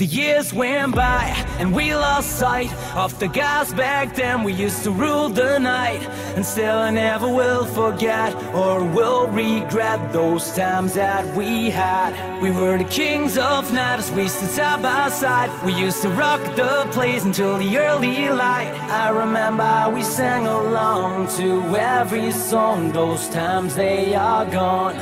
The years went by and we lost sight of the guys back then. We used to rule the night, and still I never will forget or will regret those times that we had. We were the kings of night as we stood side by side. We used to rock the place until the early light. I remember how we sang along to every song. Those times they are gone,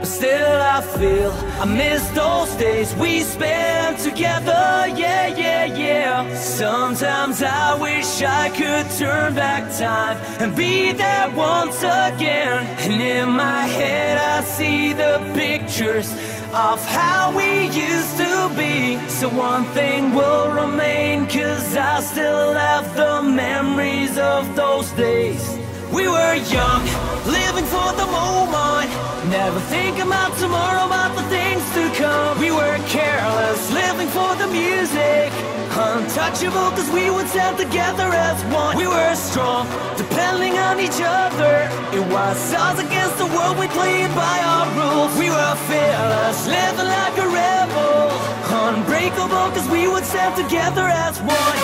but still I feel I miss those days we spent together. Yeah, yeah, yeah. Sometimes I wish I could turn back time and be there once again. And in my head I see the pictures of how we used to be. So one thing will remain, cause I still have the memories of those days. We were young, living for the moment, never thinking about tomorrow, about the things to come. We were careless, living for the music, untouchable cause we would stand together as one. We were strong, depending on each other. It was us against the world, we played by our rules. We were fearless, living like a rebel, unbreakable cause we would stand together as one.